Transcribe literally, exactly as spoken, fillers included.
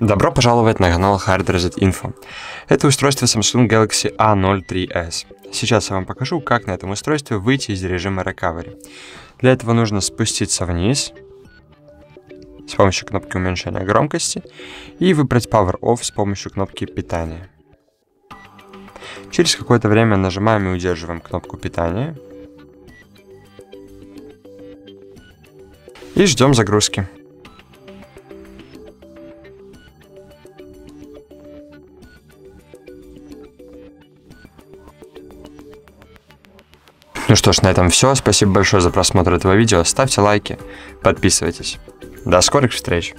Добро пожаловать на канал Hard Reset Info. Это устройство Samsung Galaxy А ноль три эс. Сейчас я вам покажу, как на этом устройстве выйти из режима Recovery. Для этого нужно спуститься вниз с помощью кнопки уменьшения громкости и выбрать Power Off с помощью кнопки питания. Через какое-то время нажимаем и удерживаем кнопку питания. И ждем загрузки. Ну что ж, на этом все. Спасибо большое за просмотр этого видео. Ставьте лайки, подписывайтесь. До скорых встреч!